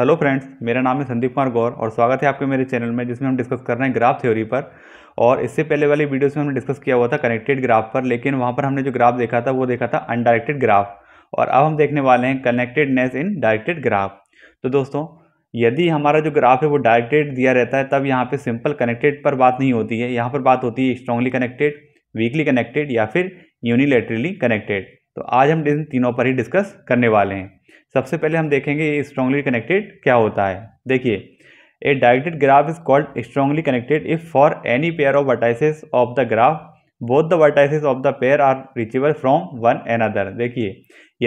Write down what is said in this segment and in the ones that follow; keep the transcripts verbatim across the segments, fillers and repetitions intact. Hello friends, मेरा नाम है संदीप कुमार गौर और स्वागत है आपके मेरे चैनल में, जिसमें हम डिस्कस कर रहे हैं ग्राफ थ्योरी पर। और इससे पहले वाली वीडियोस में हमने डिस्कस किया हुआ था कनेक्टेड ग्राफ पर, लेकिन वहाँ पर हमने जो ग्राफ देखा था वो देखा था अनडायरेक्टेड ग्राफ, और अब हम देखने वाले हैं कनेक्टेडनेस इन डायरेक्टेड ग्राफ। तो दोस्तों, यदि हमारा जो ग्राफ है वो डायरेक्टेड दिया रहता है तब यहाँ पर सिंपल कनेक्टेड पर बात नहीं होती है, यहाँ पर बात होती है स्ट्रॉन्गली कनेक्टेड, वीकली कनेक्टेड या फिर यूनिलैटरली कनेक्टेड। तो आज हम इन तीनों पर ही डिस्कस करने वाले हैं। सबसे पहले हम देखेंगे ये स्ट्रॉन्गली कनेक्टेड क्या होता है। देखिए, a directed graph is called strongly connected if for any pair of vertices of the graph both the vertices of the pair are reachable from one another. देखिए,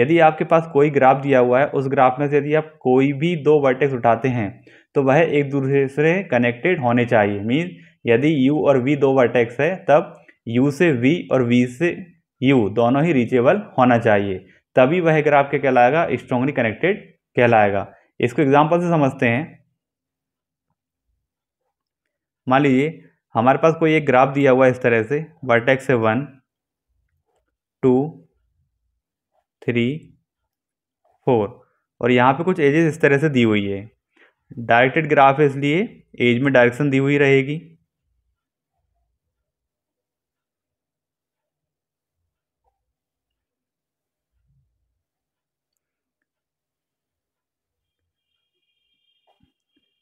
यदि आपके पास कोई ग्राफ दिया हुआ है, उस ग्राफ में से यदि आप कोई भी दो वर्टेक्स उठाते हैं तो वह एक दूसरे से कनेक्टेड होने चाहिए। मीन्स यदि यू और वी दो वर्टेक्स है तब यू से वी और वी से यू दोनों ही रीचेबल होना चाहिए, तभी वह ग्राफ क्या कहलाएगा? स्ट्रांगली कनेक्टेड कहलाएगा। इसको एग्जांपल से समझते हैं। मान लीजिए हमारे पास कोई एक ग्राफ दिया हुआ है इस तरह से, वर्टेक्स है वन टू थ्री फोर, और यहाँ पे कुछ एजेस इस तरह से दी हुई है। डायरेक्टेड ग्राफ है इसलिए एज में डायरेक्शन दी हुई रहेगी।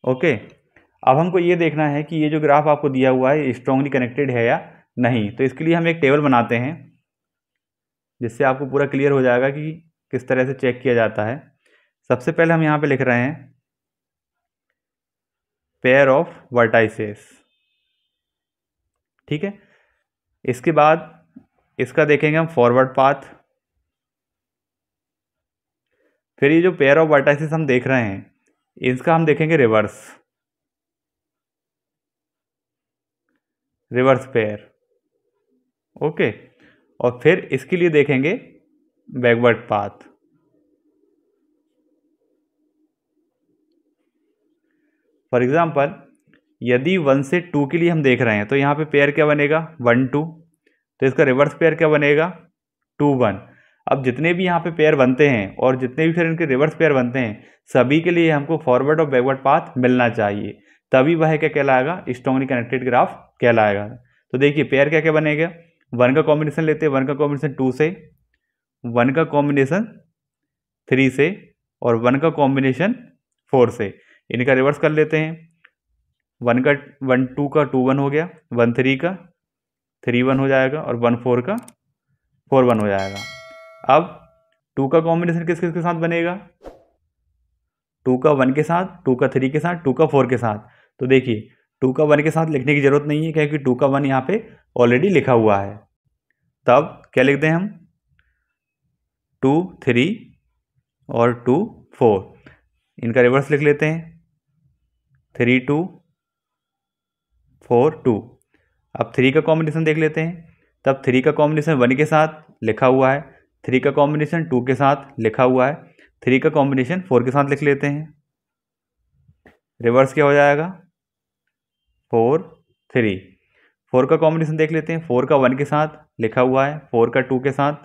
Okay okay. अब हमको ये देखना है कि ये जो ग्राफ आपको दिया हुआ है स्ट्रांगली कनेक्टेड है या नहीं। तो इसके लिए हम एक टेबल बनाते हैं, जिससे आपको पूरा क्लियर हो जाएगा कि किस तरह से चेक किया जाता है। सबसे पहले हम यहाँ पे लिख रहे हैं पेयर ऑफ वर्टाइसेस, ठीक है। इसके बाद इसका देखेंगे हम फॉरवर्ड पाथ। फिर ये जो पेयर ऑफ वर्टाइसेस हम देख रहे हैं, इसका हम देखेंगे रिवर्स रिवर्स पेयर, ओके। और फिर इसके लिए देखेंगे बैकवर्ड पाथ। फॉर एग्जांपल, यदि वन से टू के लिए हम देख रहे हैं तो यहाँ पे पेयर क्या बनेगा? One two. तो इसका रिवर्स पेयर क्या बनेगा? Two one. अब जितने भी यहाँ पे पेयर बनते हैं और जितने भी फिर इनके रिवर्स पेयर बनते हैं, सभी के लिए हमको फॉरवर्ड और बैकवर्ड पाथ मिलना चाहिए, तभी वह क्या कहलाएगा? स्ट्रांगली कनेक्टेड ग्राफ कहलाएगा। तो देखिए पेयर क्या क्या बनेगा? वन का कॉम्बिनेशन लेते हैं, वन का कॉम्बिनेशन टू से, वन का कॉम्बिनेशन थ्री से और वन का कॉम्बिनेशन फोर से। इनका रिवर्स कर लेते हैं, वन का वन टू का टू वन हो गया, वन थ्री का थ्री वन हो जाएगा और वन फोर का फोर वन हो जाएगा। अब टू का कॉम्बिनेशन किस किस के साथ बनेगा? टू का वन के साथ, टू का थ्री के साथ, टू का फोर के साथ। तो देखिए टू का वन के साथ लिखने की ज़रूरत नहीं है, क्योंकि टू का वन यहाँ पे ऑलरेडी लिखा हुआ है। तब क्या लिखते हैं हम? टू थ्री और टू फोर। इनका रिवर्स लिख लेते हैं, थ्री टू फोर टू। अब थ्री का कॉम्बिनेशन देख लेते हैं, तब थ्री का कॉम्बिनेशन वन के साथ लिखा हुआ है, थ्री का कॉम्बिनेशन टू के साथ लिखा हुआ है, थ्री का कॉम्बिनेशन फोर के साथ लिख लेते हैं। रिवर्स क्या हो जाएगा? Four three. फोर का कॉम्बिनेशन देख लेते हैं, फोर का वन के साथ लिखा हुआ है, फोर का टू के साथ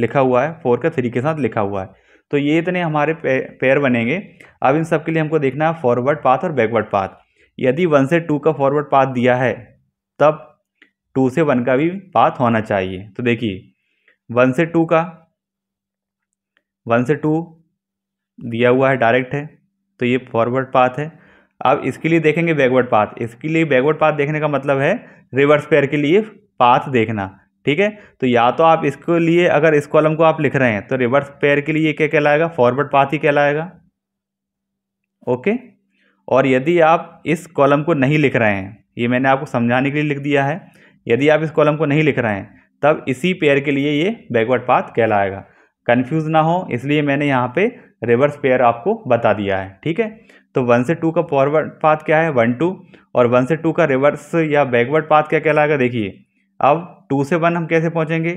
लिखा हुआ है, फोर का थ्री के साथ लिखा हुआ है। तो ये इतने हमारे पेयर बनेंगे। अब इन सब के लिए हमको देखना है फॉरवर्ड पाथ और बैकवर्ड पाथ। यदि वन से टू का फॉरवर्ड पाथ दिया है तब टू से वन का भी पाथ होना चाहिए। तो देखिए वन से टू का वन से टू दिया हुआ है, डायरेक्ट है, तो ये फॉरवर्ड पाथ है। अब इसके लिए देखेंगे बैकवर्ड पाथ। इसके लिए बैकवर्ड पाथ देखने का मतलब है रिवर्स पेयर के लिए पाथ देखना, ठीक है। तो या तो आप इसके लिए, अगर इस कॉलम को आप लिख रहे हैं तो रिवर्स पेयर के लिए क्या कहलाएगा? फॉरवर्ड पाथ ही कहलाएगा, ओके। और यदि आप इस कॉलम को नहीं लिख रहे हैं, ये मैंने आपको समझाने के लिए लिख दिया है, यदि आप इस कॉलम को नहीं लिख रहे हैं तब इसी पेयर के लिए ये बैकवर्ड पाथ कहलाएगा। कन्फ्यूज़ ना हो इसलिए मैंने यहाँ पे रिवर्स पेयर आपको बता दिया है, ठीक है। तो वन से टू का फॉरवर्ड पाथ क्या है? One two. और वन से टू का रिवर्स या बैकवर्ड पाथ क्या कहलाएगा? देखिए अब टू से वन हम कैसे पहुँचेंगे?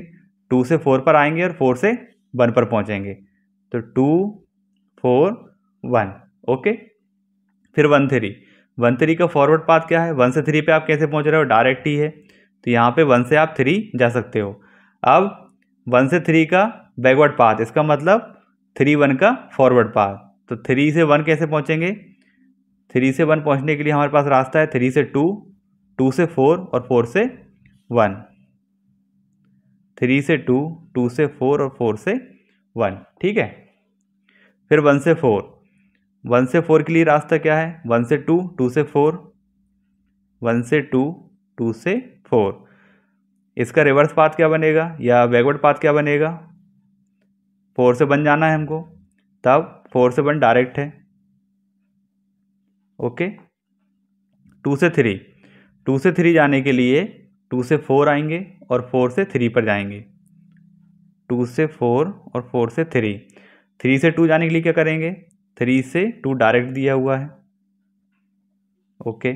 टू से फोर पर आएंगे और फोर से वन पर पहुँचेंगे। तो टू फोर वन, ओके। फिर वन थ्री, वन थ्री का फॉरवर्ड पाथ क्या है? वन से थ्री पे आप कैसे पहुँच रहे हो? डायरेक्ट ही है, तो यहाँ पर वन से आप थ्री जा सकते हो। अब वन से थ्री का बैकवर्ड पाथ, इसका मतलब थ्री वन का फॉरवर्ड पाथ। तो थ्री से वन कैसे पहुँचेंगे? थ्री से वन पहुँचने के लिए हमारे पास रास्ता है थ्री से टू, टू से फोर और फोर से वन। थ्री से टू, टू से फोर और फोर से वन, ठीक है। फिर वन से फोर, वन से फोर के लिए रास्ता क्या है? वन से टू, टू से फोर, वन से टू, टू से फोर। इसका रिवर्स पाथ क्या बनेगा या बैकवर्ड पाथ क्या बनेगा? फोर से वन जाना है हमको, तब फोर से वन डायरेक्ट है, ओके। टू से थ्री, टू से थ्री जाने के लिए टू से फोर आएंगे और फोर से थ्री पर जाएंगे। टू से फोर और फोर से थ्री। थ्री से टू जाने के लिए क्या करेंगे? थ्री से टू डायरेक्ट दिया हुआ है, ओके।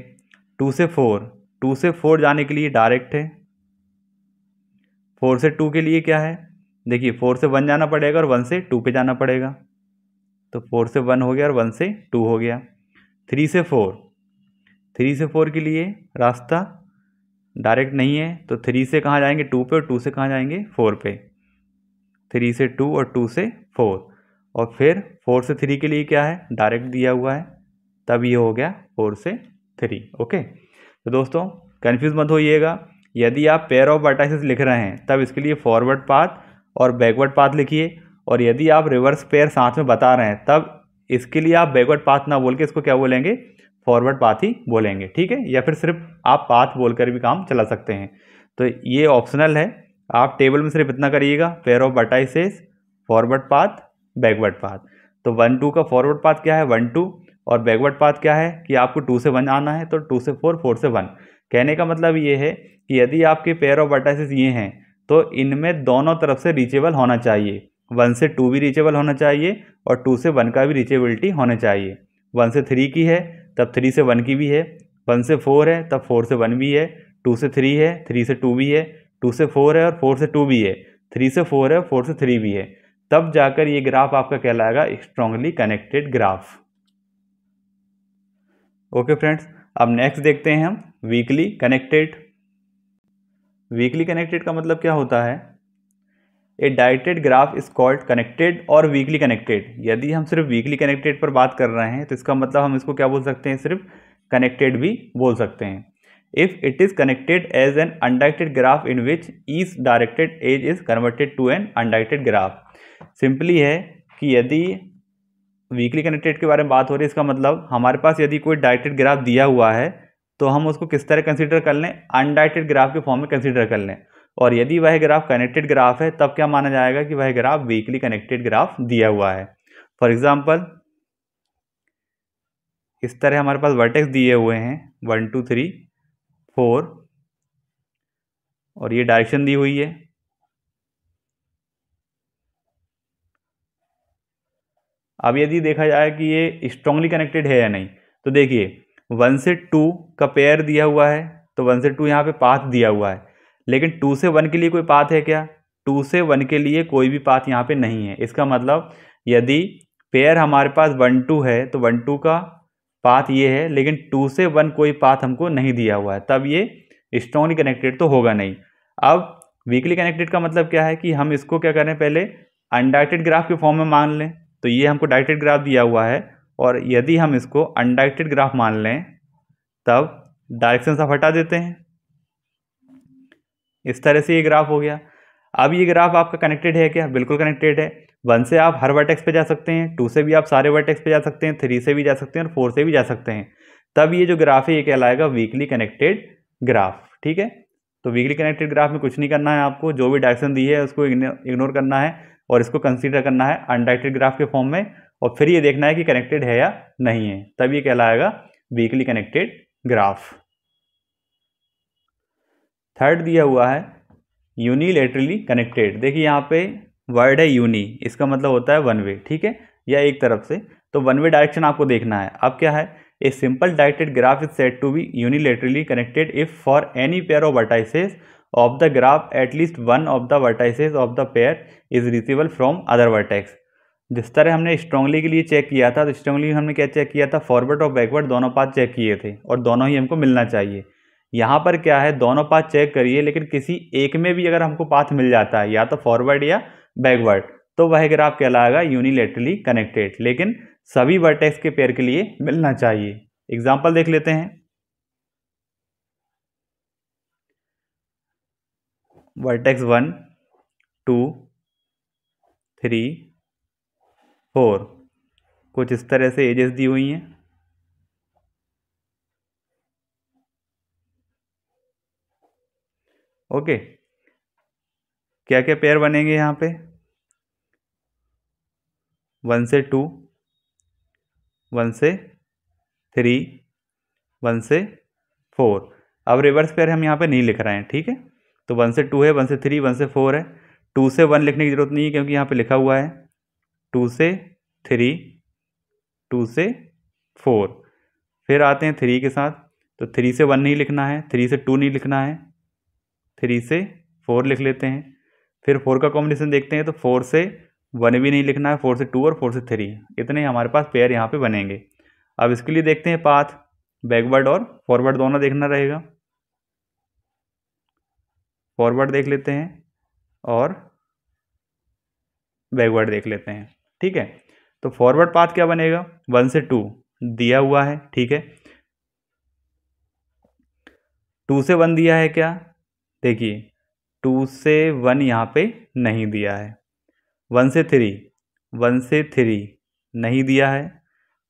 टू से फोर, टू से फोर जाने के लिए डायरेक्ट है। फोर से टू के लिए क्या है? देखिए फोर से वन जाना पड़ेगा और वन से टू पे जाना पड़ेगा, तो फोर से वन हो गया और वन से टू हो गया। थ्री से फोर, थ्री से फोर के लिए रास्ता डायरेक्ट नहीं है, तो थ्री से कहाँ जाएंगे? टू पे, और टू से कहाँ जाएंगे? फोर पे। थ्री से टू और टू से फोर, और फिर फोर से थ्री के लिए क्या है? डायरेक्ट दिया हुआ है, तब ये हो गया फोर से थ्री, ओके। तो दोस्तों कन्फ्यूज़ मत होइएगा, यदि आप पेयर ऑफ वर्टाइसेस लिख रहे हैं तब इसके लिए फॉरवर्ड पाथ और बैकवर्ड पाथ लिखिए, और यदि आप रिवर्स पेयर साथ में बता रहे हैं तब इसके लिए आप बैकवर्ड पाथ ना बोल के इसको क्या बोलेंगे? फॉरवर्ड पाथ ही बोलेंगे, ठीक है। या फिर सिर्फ आप पाथ बोलकर भी काम चला सकते हैं, तो ये ऑप्शनल है। आप टेबल में सिर्फ इतना करिएगा, pair of vertices, forward path, backward path. तो वन टू का फॉरवर्ड पाथ क्या है? One two. और बैकवर्ड पाथ क्या है कि आपको टू से वन आना है, तो टू से फोर, फोर से वन। कहने का मतलब ये है कि यदि आपके पेयर ऑफ वर्टाइसेस ये हैं तो इनमें दोनों तरफ से रीचेबल होना चाहिए। वन से टू भी रीचेबल होना चाहिए और टू से वन का भी रीचेबिलिटी होना चाहिए। वन से थ्री की है तब थ्री से वन की भी है, वन से फोर है तब फोर से वन भी है, टू से थ्री है, थ्री से टू भी है, टू से फोर है और फोर से टू भी है, थ्री से फोर है, फोर से थ्री भी है, तब जाकर ये ग्राफ आपका कहलाएगा strongly connected graph, okay friends. अब नेक्स्ट देखते हैं हम वीकली कनेक्टेड। वीकली कनेक्टेड का मतलब क्या होता है? A directed graph is called connected और वीकली कनेक्टेड। यदि हम सिर्फ वीकली कनेक्टेड पर बात कर रहे हैं तो इसका मतलब हम इसको क्या बोल सकते हैं? सिर्फ कनेक्टेड भी बोल सकते हैं। If it is connected as an undirected graph in which each directed edge is converted to an undirected graph। Simply है कि यदि वीकली कनेक्टेड के बारे में बात हो रही है, इसका मतलब हमारे पास यदि कोई डायरेक्टेड ग्राफ दिया हुआ है तो हम उसको किस तरह कंसीडर कर लें? अनडायरेक्टेड ग्राफ के फॉर्म में कंसीडर कर लें। और यदि वह ग्राफ कनेक्टेड ग्राफ है तब क्या माना जाएगा कि वह ग्राफ वीकली कनेक्टेड ग्राफ दिया हुआ है। फॉर एग्जाम्पल इस तरह हमारे पास वर्टेक्स दिए हुए हैं वन टू थ्री फोर, और ये डायरेक्शन दी हुई है। अब यदि देखा जाए कि ये स्ट्रांगली कनेक्टेड है या नहीं, तो देखिए वन से टू का पेयर दिया हुआ है, तो वन से टू यहाँ पे पाथ दिया हुआ है, लेकिन टू से वन के लिए कोई पाथ है क्या? टू से वन के लिए कोई भी पाथ यहाँ पे नहीं है। इसका मतलब यदि पेयर हमारे पास वन टू है तो वन टू का पाथ ये है, लेकिन टू से वन कोई पाथ हमको नहीं दिया हुआ है, तब ये स्ट्रांगली कनेक्टेड तो होगा नहीं। अब वीकली कनेक्टेड का मतलब क्या है कि हम इसको क्या करें, पहले अनडायरेक्टेड ग्राफ के फॉर्म में मान लें, तो ये हमको डायरेक्टेड ग्राफ दिया हुआ है, और यदि हम इसको अनडायरेक्टेड ग्राफ मान लें तब डायरेक्शन से हटा देते हैं। इस तरह से ये ग्राफ हो गया। अब ये ग्राफ आपका कनेक्टेड है क्या? बिल्कुल कनेक्टेड है। वन से आप हर वर्टेक्स पे जा सकते हैं, टू से भी आप सारे वर्टेक्स पे जा सकते हैं, थ्री से भी जा सकते हैं और फोर से भी जा सकते हैं, तब ये जो ग्राफ है ये कहलाएगा वीकली कनेक्टेड ग्राफ, ठीक है। तो वीकली कनेक्टेड ग्राफ में कुछ नहीं करना है आपको, जो भी डायरेक्शन दी है उसको इग्नोर करना है और इसको कंसीडर करना है अनडायरेक्टेड ग्राफ के फॉर्म में, और फिर ये देखना है कि कनेक्टेड है या नहीं है, तब ये कहलाएगा वीकली कनेक्टेड ग्राफ। थर्ड दिया हुआ है यूनिलैटरली कनेक्टेड। देखिए यहाँ पे वर्ड है यूनी, इसका मतलब होता है वन वे, ठीक है, या एक तरफ से, तो वन वे डायरेक्शन आपको देखना है। अब क्या है, a simple directed graph is said to be unilaterally connected if for any pair of vertices of the graph at least one of the vertices of the pair is reachable from other vertex. जिस तरह हमने strongly के लिए check किया था, तो strongly हमने क्या चेक किया था? फॉरवर्ड और बैकवर्ड दोनों पाथ चेक किए थे और दोनों ही हमको मिलना चाहिए। यहाँ पर क्या है, दोनों पाथ चेक करिए, लेकिन किसी एक में भी अगर हमको पाथ मिल जाता है, या तो फॉरवर्ड या बैकवर्ड, तो वह ग्राफ कहलाएगा यूनिलैटरली कनेक्टेड, लेकिन सभी वर्टेक्स के पेयर के लिए मिलना चाहिए। एग्जाम्पल देख लेते हैं। Vertex one two three four, कुछ इस तरह से एजेस दी हुई हैं। ओके, क्या क्या पेयर बनेंगे यहाँ पे? वन से टू, वन से थ्री, वन से फोर। अब रिवर्स पेयर हम यहाँ पे नहीं लिख रहे हैं, ठीक है? तो वन से टू है, वन से थ्री, वन से फोर है। टू से वन लिखने की ज़रूरत नहीं है क्योंकि यहाँ पे लिखा हुआ है टू से थ्री, टू से फोर। फिर आते हैं थ्री के साथ, तो थ्री से वन नहीं लिखना है, थ्री से टू नहीं लिखना है, थ्री से फोर लिख लेते हैं। फिर फोर का कॉम्बिनेशन देखते हैं, तो फोर से वन भी नहीं लिखना है, फोर से टू और फोर से थ्री। इतने हमारे पास पेयर यहाँ पे बनेंगे। अब इसके लिए देखते हैं पाथ, बैकवर्ड और फॉरवर्ड दोनों देखना रहेगा। फॉरवर्ड देख लेते हैं और बैकवर्ड देख लेते हैं, ठीक है? तो फॉरवर्ड पाथ क्या बनेगा? वन से टू दिया हुआ है, ठीक है? टू से वन दिया है क्या? देखिए, टू से वन यहाँ पे नहीं दिया है। वन से थ्री, वन से थ्री नहीं दिया है।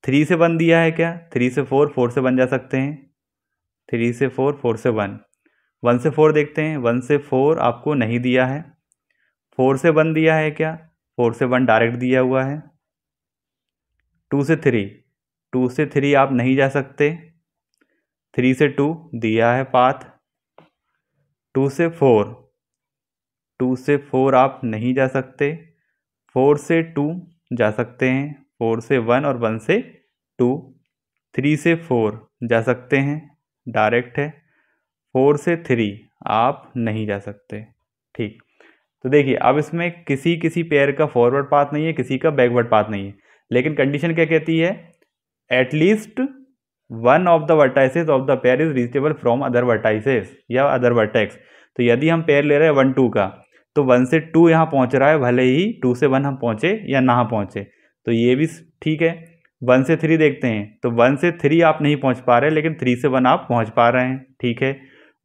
थ्री से वन दिया है क्या? थ्री से फोर, फोर से वन जा सकते हैं, थ्री से फोर, फोर से वन। वन से फोर देखते हैं, वन से फोर आपको नहीं दिया है। फोर से वन दिया है क्या? फोर से वन डायरेक्ट दिया हुआ है। टू से थ्री, टू से थ्री आप नहीं जा सकते। थ्री से टू दिया है पाथ। टू से फोर, टू से फोर आप नहीं जा सकते। फोर से टू जा सकते हैं, फोर से वन और वन से टू। थ्री से फोर जा सकते हैं, डायरेक्ट है। फोर से थ्री आप नहीं जा सकते, ठीक? तो देखिए, अब इसमें किसी किसी पेयर का फॉरवर्ड पाथ नहीं है, किसी का बैकवर्ड पाथ नहीं है, लेकिन कंडीशन क्या कहती है? At least one of the vertices of the pair is reachable from other vertices या अदर वर्टेक्स। तो यदि हम पेयर ले रहे हैं वन टू का, तो वन से टू यहाँ पहुँच रहा है, भले ही टू से वन हम पहुँचे या ना पहुँचे, तो ये भी ठीक है। वन से थ्री देखते हैं, तो वन से थ्री आप नहीं पहुँच पा रहे, लेकिन थ्री से वन आप पहुँच पा रहे हैं, ठीक है?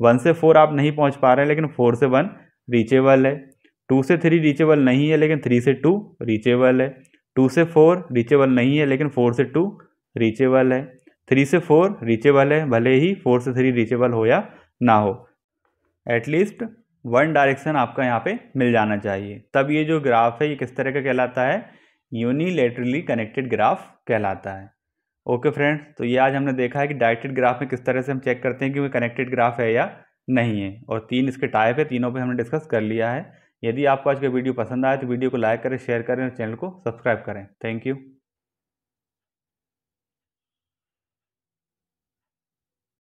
वन से फोर आप नहीं पहुँच पा रहे, लेकिन फोर से वन रीचेबल है। टू से थ्री रीचेबल नहीं है, लेकिन थ्री से टू रीचेबल है। टू से फोर रीचेबल नहीं है, लेकिन फोर से टू रीचेबल है। थ्री से फोर रीचेबल है, भले ही फोर से थ्री रीचेबल हो या ना हो। एटलीस्ट वन डायरेक्शन आपका यहाँ पे मिल जाना चाहिए, तब ये जो ग्राफ है ये किस तरह का कहलाता है? यूनिलैटरली कनेक्टेड ग्राफ कहलाता है। ओके फ्रेंड्स, तो ये आज हमने देखा है कि डायरेक्टेड ग्राफ में किस तरह से हम चेक करते हैं कि वो कनेक्टेड ग्राफ है या नहीं है, और तीन इसके टाइप है, तीनों पे हमने डिस्कस कर लिया है। यदि आपको आज का वीडियो पसंद आए तो वीडियो को लाइक करें, शेयर करें और चैनल को सब्सक्राइब करें। Thank you.